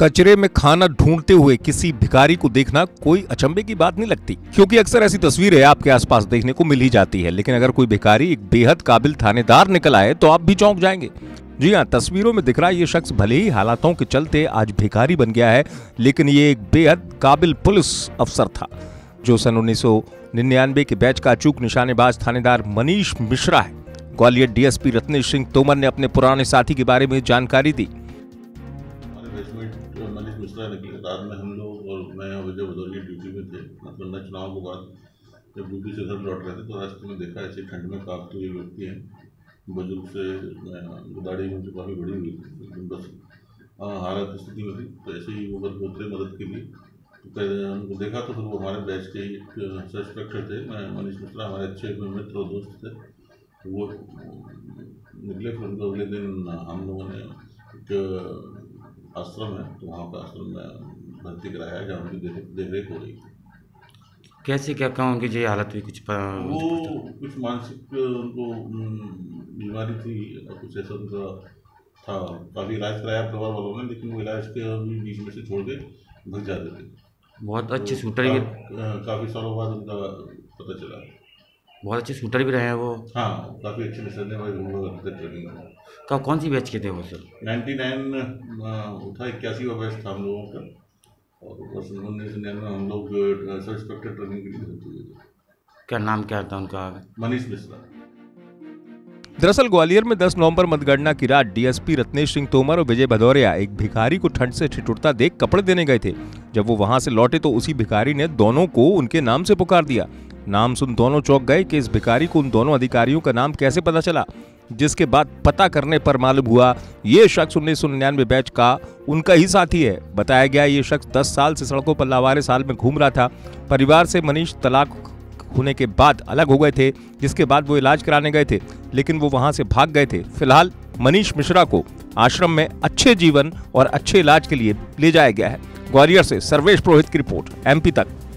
कचरे में खाना ढूंढते हुए किसी भिखारी को देखना कोई अचंभे की बात नहीं लगती, क्योंकि अक्सर ऐसी तस्वीरें आपके आसपास देखने को मिल ही जाती है। लेकिन अगर कोई भिखारी एक बेहद काबिल थानेदार निकल आए तो आप भी चौंक जाएंगे। जी हाँ, तस्वीरों में दिख रहा ये शख्स भले ही हालातों के चलते आज भिखारी बन गया है, लेकिन ये एक बेहद काबिल पुलिस अफसर था जो सन 1999 के बैच का अचूक निशानेबाज थानेदार मनीष मिश्रा है। ग्वालियर डीएसपी रत्नेश सिंह तोमर ने अपने पुराने साथी के बारे में जानकारी दी। मनीष मिश्रा की कतार में हम लोग और मैं और विजय भदौरिया ड्यूटी में थे। मतलब चुनाव के बाद जब ड्यूटी से घर लौट रहे थे तो रास्ते में देखा ऐसी ठंड में कांपते हुए व्यक्ति हैं, बुजुर्ग से दाढ़ी उनकी काफ़ी बड़ी हुई थी, बस हालत स्थिति में थी। तो ऐसे ही वो बस बोलते मदद के लिए उनको देखा तो फिर वो हमारे बैच के एक इंस्ट्रक्टर थे, मनीष मिश्रा हमारे अच्छे मित्र और दोस्त थे। तो वो निकले, फिर उनको अगले दिन हम लोगों ने एक आश्रम है तो वहाँ पर आश्रम में भर्ती कराया है जहाँ उनकी देख रेख हो रही है। कैसे क्या कहाँ उनकी जो हालत हुई? कुछ मानसिक उनको बीमारी थी, कुछ ऐसा उनका था। काफ़ी इलाज कराया परिवार वालों ने, लेकिन वो इलाज के भी बीच में से छोड़ के भग जाते थे। बहुत अच्छे शूटर भी काफ़ी सालों बाद उनका पता चला, बहुत अच्छे शूटर भी रहे हैं वो। हाँ, काफ़ी अच्छे निशानेबाज। कब कौन सी बैच के थे वो सर? 99 था, 81 का बैच था हम लोगों का। और 1999 हम लोग सब इंस्पेक्टर ट्रेनिंग के लिए भर्ती हुए थे। क्या नाम क्या था उनका? मनीष मिश्रा। दरअसल ग्वालियर में 10 नवंबर मतगणना की रात डीएसपी रत्नेश सिंह तोमर और विजय भदौरिया एक भिखारी को ठंड से ठिठुरता देख कपड़े देने गए थे। जब वो वहां से लौटे तो उसी भिखारी ने दोनों को उनके नाम से पुकार दिया। नाम सुन दोनों चौंक गए कि इस भिखारी को उन दोनों अधिकारियों का नाम कैसे पता चला, जिसके बाद पता करने पर मालूम हुआ ये शख्स 1999 बैच का उनका ही साथी है। बताया गया ये शख्स 10 साल से सड़कों पर लावारिस हाल में घूम रहा था। परिवार से मनीष तलाक होने के बाद अलग हो गए थे, जिसके बाद वो इलाज कराने गए थे, लेकिन वो वहां से भाग गए थे। फिलहाल मनीष मिश्रा को आश्रम में अच्छे जीवन और अच्छे इलाज के लिए ले जाया गया है। ग्वालियर से सर्वेश पुरोहित की रिपोर्ट, एमपी तक।